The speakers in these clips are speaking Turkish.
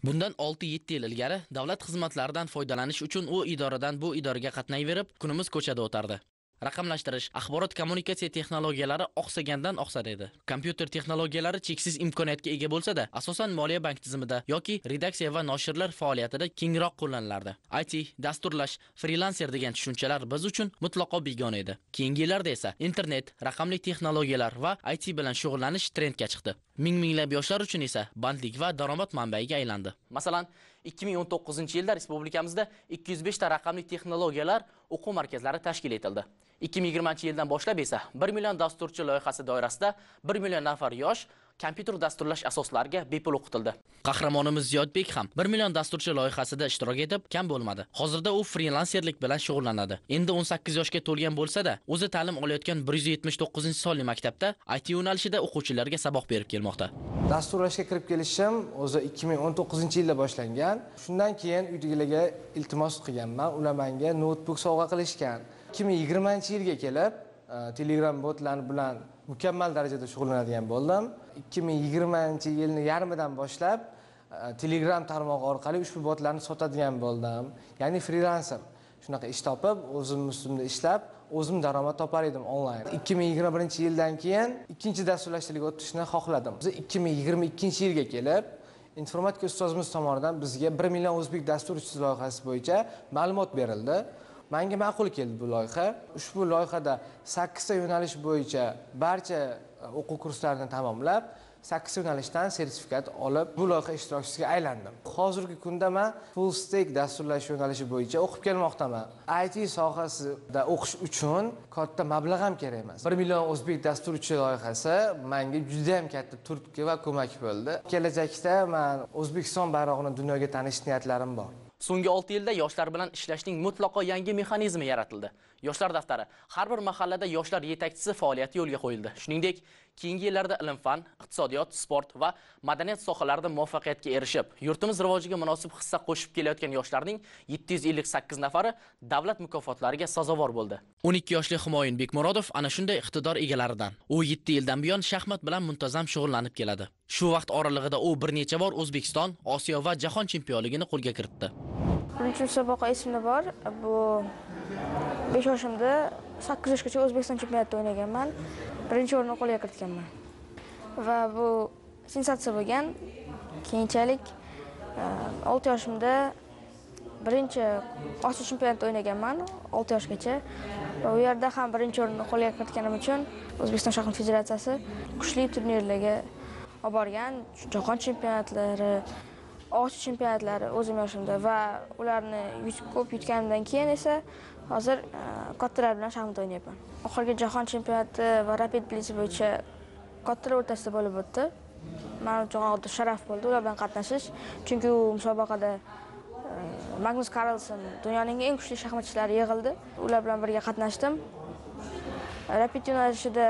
Bundan 6-7 yil ilgari davlat xizmatlaridan foydalanish uchun u idoradan bu idoraga qatnayverib, kunimiz ko'chada o'tardi. Raqamlashtirish, axborot kommunikatsiya texnologiyalari oqsagandan oqsar edi. Kompyuter texnologiyalari cheksiz imkoniyatga ega bo'lsa-da, asosan moliya bank tizimida yoki redaksiya va nashrlar faoliyatida kengroq qo'llanilardi. IT, dasturlash, freelancer degan tushunchalar biz uchun mutlaqo begona edi. Keyingi yillarda esa internet, raqamli texnologiyalar va IT bilan shug'ullanish trendga chiqdi. Minglab yoshlar uchun esa bandlik va daromad manbayiga aylandi. Masalan, 2019-yilda respublikamizda 205 ta raqamli texnologiyalar o'quv markazlari tashkil etildi. 2020-yildan boshlab esa 1 million dasturchi loyihasi doirasida 1 million nafar yosh kompyuter dasturlash asoslariga bepul o'qitildi. Qahramonimiz Ziyot Bekham 1 million dasturchi loyihasida ishtirok etib, kam bo'lmadi. Hozirda u freelancerlik bilan shug'ullanadi. Endi 18 yoshga to'lgan bo'lsa-da, o'zi ta'lim olayotgan 179-sonli maktabda IT yo'nalishida o'quvchilarga saboq berib kelmoqda. Dasturlashga kirib kelishim o'zi 2019-yilda boshlangan. Shundan keyin uydagilarga iltimos qilganman, ular menga noutbuk sovg'a qilishgan. 2020-yilga kelib Telegram botlari bilan mukammal darajada shug'ullanadigan bo'ldim. 2020-yilning yarmidan boshlab Telegram tarmog'i orqali ushbu botlarni sotadigan bo'ldim. Ya'ni freelancer. Shunaqa ish topib, o'zim ustimda ishlab, o'zim daromad topar edim onlayn. 2021-yildan keyin ikkinchi dasturlashchilikka o'tishni xohladim. 2022-yilga kelib informatika ustozimiz tomonidan bizga 1 million o'zbek dasturchisi loyihasi bo'yicha ma'lumot berildi. Menga ma'qul keldi bu loyiha. Ushbu loyihada 8 ta yo'nalish bo'yicha barcha o'quv kurslarini tamomlab, 8 yo'nalishdan sertifikat olib, bu loyiha ishtirokchisiga aylandim. Hozirgi kunda men full stack dasturlash yo'nalishi bo'yicha o'qib kelmoqdaman. IT sohasida o'qish uchun katta mablag' ham kerak emas. 1 million o'zbek dasturchi loyihasi menga juda ham katta turtki va ko'mak bo'ldi. Kelajakda men O'zbekiston bayrog'ini dunyoga tanish niyatlarim bor. So'nggi 6 yilda yoshlar bilan ishlashning mutlaqo yangi mexanizmi yaratildi. Yoshlar daftari, har bir mahallada yoshlar yetakchisi faoliyati yo'lga qo'yildi. Shuningdek, keyingi yillarda ilm-fan, iqtisodiyot, sport va madaniyat sohalarida muvaffaqiyatga erishib, yurtimiz rivojiga munosib hissa qo'shib kelayotgan yoshlarning 758 nafari davlat mukofotlariga sazovor bo'ldi. 12 yoshli Himoyin Bekmurodov ana shunday iqtidor egalaridan. U 7 yildan buyon shaxmat bilan muntazam shug'ullanib keladi. Shu vaqt oralig'ida u bir necha bor O'zbekiston, Osiyo va jahon chempionligini qo'lga kiritdi. 3-musobaqa esimda bor. Bu 5 yoshimda 8 yoshgacha O'zbekiston chempionatida o'ynaganman. Birinchi o'rinni qo'lga kiritganman. Va bu sensatsiya bo'lgan. Keyinchalik 6 yoshimda birinchi Osiyo chempionatida o'ynaganman 6 yoshgacha. Va u yerda ham birinchi o'rinni qo'lga kiritganim uchun O'zbekiston shaxmat federatsiyasi kuchli turnirlarga olib borgan, jahon chempiyonatlari, Osiyo chempiyonatlari o'zim yoshimda va ularni ko'p yutganimdan keyin esa hozir kattalar bilan shaxmat o'ynayapman. Oxirgi jahon chempionati va rapid blitz bo'yicha kattalar o'rtasida bo'lib o'tdi. Menga juda sharaf bo'ldi ular bilan qatnashish, chunki u musobaqada Magnus Carlsen dunyoning eng kuchli shaxmatchilari yig'ildi. Ular bilan birga qatnashdim. Rapid yo'nalishida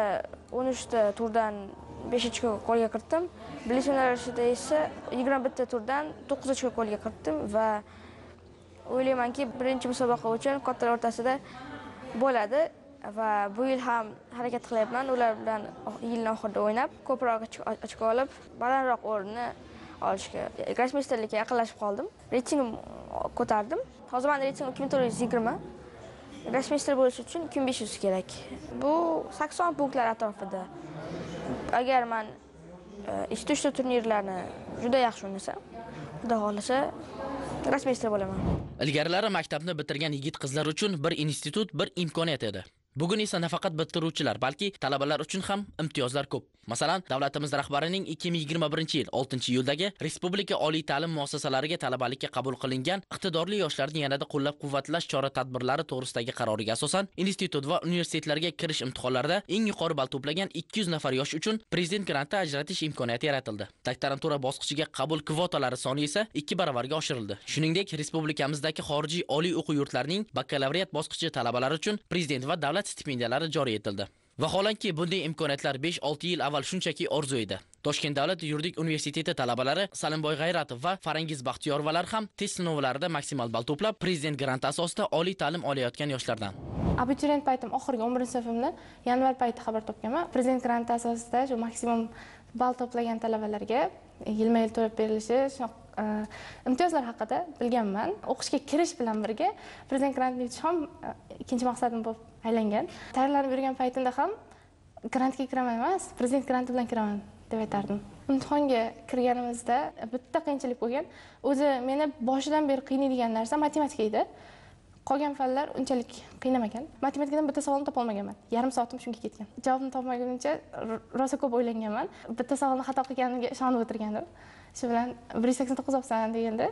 13 ta turdan 5-ga qo'lga kiritdim. Blitz yo'nalishida esa 21 ta turdan 9-ga qo'lga kiritdim va o'ylaymanki, birinchi musobaqa uchun kattalar o'rtasida bo'ladi va bu yil ham harakat qilyapman. Ular bilan yilning oxirida o'ynab, ko'proq ochko olib, balandroq o'rinni olishga, grossmeysterlikka yaqinlashib qoldim. Reytingim ko'tardim. Hozir men reytingim 2420. Grossmeyster bo'lish uchun 2500 kerak. Bu 80 punktlar atrofida. Agar men 2-3 turnirlarni juda yaxshi o'ynasam, xudo xolasa grossmeyster bo'laman. Ilgarilari maktabni bitirgan yigit-qizlar uchun bir institut, bir imkoniyat edi. Bugun esa nafaqat bitiruvchilar, balki talabalar uchun ham imtiyozlar ko'p. Masalan, davlatimiz rahbarining 2021-yil 6-iyuldagi Respublika oliy ta'lim muassasalariga talabalikka qabul qilingan iqtidorli yoshlarni yanada qo'llab-quvvatlash chora-tadbirlari to'g'risidagi qaroriga asosan, institut va universitetlarga kirish imtihonlarida eng yuqori ball to'plagan 200 nafar yosh uchun prezident granti ajratish imkoniyati yaratildi. Doktorantura bosqichiga qabul kvotalari soni esa 2 baravarga oshirildi. Shuningdek, respublikamizdagi xorijiy oliy o'quv yurtlarining bakalavriat bosqichi talabalari uchun prezident va davlat stipendiyalari joriy etildi. Vaholanki bunday imkoniyatlar 5-6 yil avval shunchaki orzu edi. Toshkent Davlat Yuridik Universiteti talabalari Salimboy G'ayratov va Farangiz Baxtiyorov ham test sinovlarida maksimal ball to'plab prezident granti asosida oliy ta'lim olayotgan yoshlardan. Abituriyent paytim oxirgi 11-sinfimni yanvar paytida xabar topganman. Prezident granti asosida shu maksimum ball to'plagan talabalarga yilma-yil to'lab berilishi, imtiyozlar haqida bilganman. O'qishga kirish bilan birga prezident grantli ish ham ikinci maqsadim bo'lib aylangan. Tayyorlanib yurgan paytimda ham grantga kiraman emas, prezident granti bilan kiraman deb aytardim. Imtihonga kirganimizda bitta qiyinchilik bo'lgan. O'zi meni boshidan beri qiynaydigan narsa matematika edi. Qolgan fanlar unchalik qiynamagan. Matematikadan bitta savolni topa olmaganman. Yarim soatim shunga ketgan. Javobini topmagunimcha rosa ko'p o'ylanganman. Bitta savolni xato qilganimga ishonib o'tirgandim. Shu bilan 189 olsan deganda,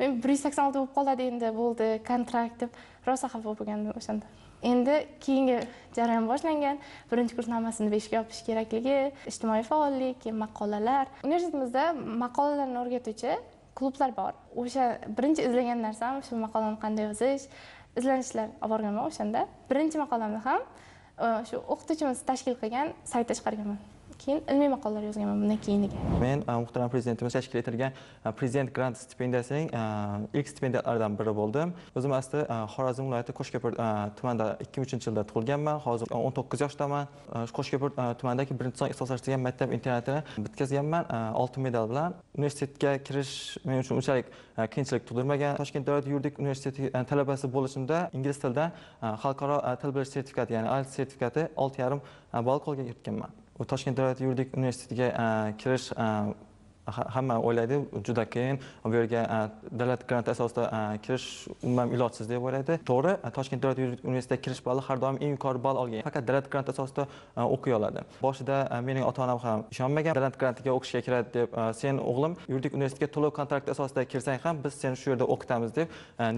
men 186 bo'lib qoladi endi, bo'ldi, kontrakt deb rosa xafa bo'lgandim o'shanda. Endi keyingi jarayon boshlangan. Birinchi kurs namasini 5 ga yopish kerakligi, ijtimoiy faollik, keyin maqolalar. Universitetimizda maqolalarni o'rgatuvchi klublar bor. O'sha birinchi izlagan narsam shu maqolani qanday yozish, izlanishlar olib borganman o'shanda. Birinchi maqolamni ham shu o'qituvchimiz tashkil qilgan saytda chiqarganman. Keyin ilmiy maqolalar yozganman bundan keyiniga. Men muhtaram prezidentimiz tashkil ettirgan prezident grant stipendiyasining ilk stipendiyalaridan biri bo'ldim. O'zim aslida Xorazm viloyati Qo'shko'pir tumanida 2003-yilda tug'ilganman. Hozir 19 yoshdaman. Qo'shko'pir tumanidagi 1-son ixtisoslashtirilgan maktab internatini bitkazganman. 6 medal bilan universitetga kirish men uchun unchalik qiyinchilik tug'dirmagan. Toshkent Davlat Yuridik Universiteti talabasi bo'lishimda ingliz tilidan xalqaro til bilish sertifikati, ya'ni IELTS sertifikati 6.5 ball qo'lga kiritganman. Toshkent Davlat Yuridik Universitetiga kirish hamma o'ylaydi juda qiyin. Bu yerga davlat granti asosida kirish umuman ilojsiz deb o'ylaydi. To'g'ri, Toshkent Davlat Yuridik Universitetiga kirish balli har doim eng yuqori ball olgan. Faqat davlat granti asosida o'qiy oladi. Boshida mening ota-onam ham ishonmagan. Davlat grantiga o'qishga kiradi deb, "Sen o'g'lim yuridik universitetga to'lov kontrakt asosida kirsang ham biz seni shu yerda o'qitamiz" deb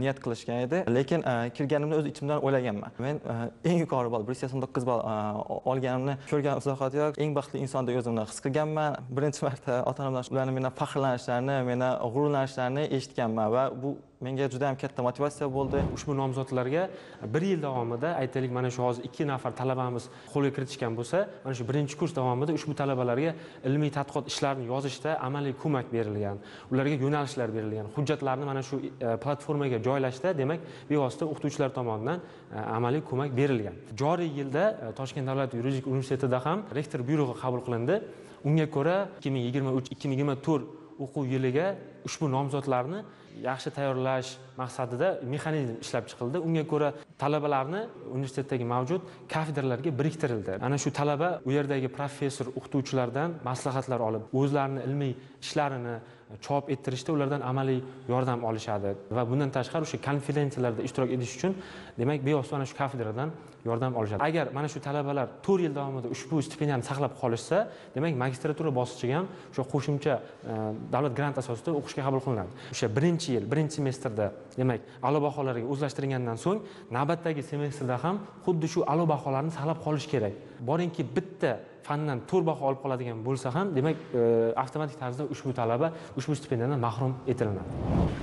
niyat qilishgan edi. Lekin kirganimda o'z ichimdan o'ylaganman. Men eng yuqori ball 189 ball olganimni ko'rgan izohat yo'q. Eng baxtli inson deb o'zimni his qilganman. Birinchi marta ota-onamdan meni faxrlanishlarini, meni g'ururlanishlarini eshitganman va bu menga juda ham katta motivatsiya bo'ldi. Ushbu nomzodlarga 1 yil davomida, aytaylik, mana shu hozir 2 nafar talabamiz qo'lga kiritishgan bo'lsa, mana shu 1-kurs davomida ushbu talabalarga ilmiy tadqiqot ishlarini yozishda amaliy ko'mak berilgan, ularga yo'nalishlar berilgan, hujjatlarni mana shu platformaga joylashda, demak, bevosita o'qituvchilar tomonidan amaliy ko'mak berilgan. Joriy yilda Toshkent Davlat Yuridik Universitetida ham rektor buyrug'i qabul qilindi. Unga ko'ra 2023-2024 o'quv yiliga ushbu nomzodlarni yaxshi tayyorlash maqsadida mexanizm ishlab chiqildi. Unga ko'ra talabalarni universitetdagi mavjud kafedralarga biriktirildi. Ana shu talaba u yerdagi professor o'qituvchilardan maslahatlar olib, o'zlarini ilmiy ishlarini chop ettirishda ulardan amaliy yordam olishadi va bundan tashqari o'sha konferensiyalarda ishtirok etish uchun, demak, bevosita ana shu kafedradan yordam olishadi. Agar mana shu talabalar 4 yil davomida ushbu stipendiyani saqlab qolishsa, demak, magistratura bosqichiga ham o'sha qo'shimcha davlat grant asosida o'qishga qabul qilinadi. O'sha 1-yil, 1-semestrda, demak, a'lo baholarga o'zlashtirilgandan so'ng navbatdagi semestrda ham xuddi shu a'lo baholarni saqlab qolish kerak. Boringki bitta fandan 4 baho olib qoladigan bo'lsa ham, demak, avtomatik tarzda ushbu talaba ushbu stipendiyadan mahrum etilinadi.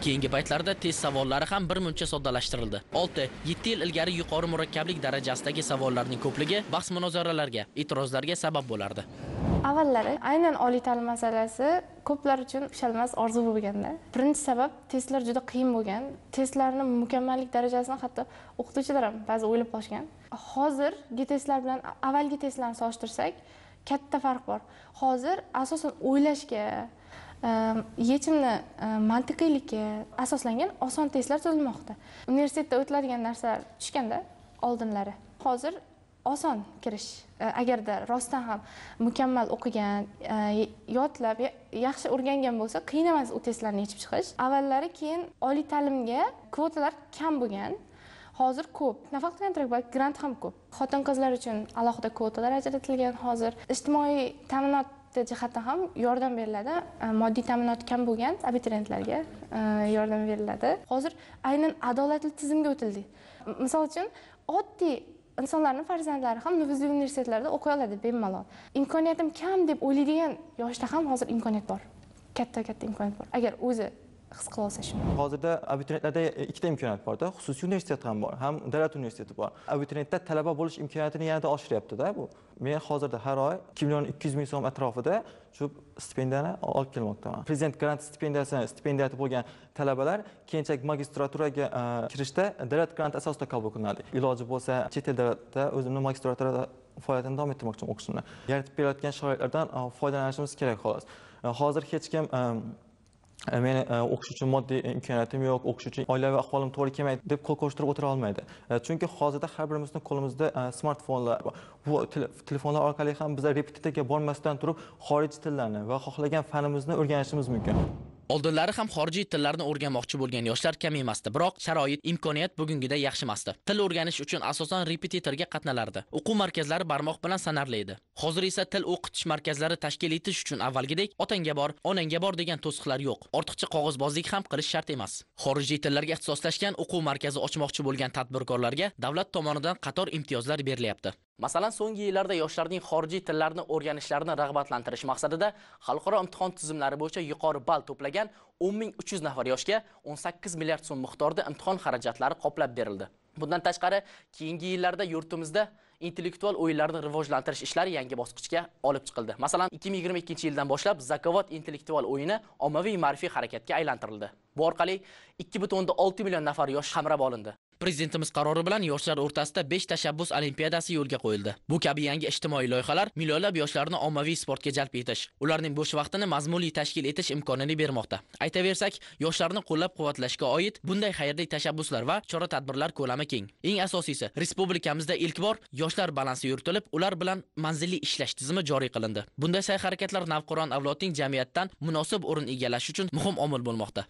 Keyingi paytlarda test savollari ham birmuncha soddalashtirildi. 6-7 yil ilgari yuqori murakkablik darajasidagi savollarning ko'pligi bahs-munozaralarga, e'tirozlarga sabab bo'lardi. Avvallari aynan oliy ta'lim masalasi ko'plar uchun ushalmas orzu bo'lganda, birinchi sabab testlar juda qiyin bo'lgan. Testlarni mukammallik darajasini hatto o'qituvchilar ham ba'zi o'ylab qo'ygan. Hozirgi testlar bilan avvalgi testlarni solishtirsak, katta farq bor. Hozir asosan o'ylashga, yechimni mantiqiylikka asoslangan oson testlar tuzilmoqda. Universitetda o'tiladigan narsalar tushganda oldinlari. Hozir oson kirish. Agarda rostdan ham mukammal o'qigan, yodlab, yaxshi o'rgangan bo'lsa, qiyin emas u testlarni yechib chiqish. Avvallari keyin oliy ta'limga kvotalar kam bo'lgan. Hozir ko'p. Nafaqat kontrakt, balki grant ham ko'p. Xotin-qizlar uchun alohida kvotalar ajratilgan hozir. Ijtimoiy ta'minot jihatdan ham yordam beriladi. Moddiy ta'minot kam bo'lgan abituriyentlarga yordam beriladi. Hozir aynan adolatli tizimga o'tildi. Misol uchun, oddiy insonlarning farzandlari ham nufuzli universitetlarda o'qiy oladi bemalol. Imkoniyatim kam deb o'ylaydigan yoshda ham hozir imkoniyat bor. Katta-katta imkoniyat bor. Agar o'zi his qila olsa shuni. Hozirda abituriyentlarda 2ta imkoniyat bor. Xususiy universitet ham bor, ham davlat universiteti bor. Abituriyentda talaba bo'lish imkoniyatini yanada oshiryapti-da bu. Men hozirda har oy 2,2 million so'm atrofida shu stipendiyani olib kelmoqdaman. Prezident grant stipendiyasi bo'lgan talabalar keyinchalik magistraturaga kirishda davlat grant asosida qabul qilinadi. Iloji bo'lsa, chet el davlatda o'zimni magistraturada faoliyatini davom ettirmoqchi o'qishimni yaratib berayotgan sharoitlardan foydalanishimiz kerak xolos. Hozir hech kim meni o'qish uchun moddiy imkoniyatim yo'q, o'qish uchun oilaviy ahvolim to'g'ri kelmaydi deb qo'l qo'shtirib o'tira olmaydi. Chunki hozirda har birimizning qo'limizda smartfonlar bor. Bu telefonlar orqali ham bizlar repetitorga bormasdan turib xorijiy tillarni va xohlagan fanimizni o'rganishimiz mumkin. Oldinlari ham xorijiy tillarni o'rganmoqchi bo'lgan yoshlar kam emasdi, biroq sharoit, imkoniyat bugungiday yaxshi emasdi. Til o'rganish uchun asosan repetitorga qatnalardi. O'quv markazlari barmoq bilan sanarli edi. Hozir esa til o'qitish markazlari tashkil etish uchun avvalgidek otangga bor, onangga bor degan to'siqlar yo'q. Ortiqcha qog'ozbozlik ham qilish shart emas. Xorijiy tillarga ixtisoslashgan o'quv markazi ochmoqchi bo'lgan tadbirkorlarga davlat tomonidan qator imtiyozlar berilyapti. Masalan, so'nggi yillarda yoshlarning xorijiy tillarni o'rganishlarini rag'batlantirish maqsadida xalqaro imtihon tizimlari bo'yicha yuqori ball to'plagan 10300 nafar yoshga 18 milliard so'm miqdorda imtihon xarajatlari qoplab berildi. Bundan tashqari, keyingi yillarda yurtimizda intellektual o'yinlarni rivojlantirish ishlari yangi bosqichga olib chiqildi. Masalan, 2022-yildan boshlab Zakovat intellektual o'yini ommaviy ma'rifiy harakatga aylantirildi. Bu orqali 2.6 million nafar yosh qamrab olindi. Prezidentimiz qarori bilan yoshlar o'rtasida 5 tashabbus olimpiadasi yo'lga qo'yildi. Bu kabi yangi ijtimoiy loyihalar millionlab yoshlarni ommaviy sportga jalb etish, ularning bo'sh vaqtini mazmunli tashkil etish imkonini bermoqda. Aytaversak, yoshlarni qo'llab-quvvatlashga oid bunday xayrli tashabbuslar va chora-tadbirlar ko'lami keng. Eng asosiysi, respublikamizda ilk bor yoshlar balansi yuritilib, ular bilan manzilli ishlash tizimi joriy qilindi. Bunday sa'y-harakatlar navqiron avlodning jamiyatdan munosib o'rin egallashi uchun muhim omil bo'lmoqda.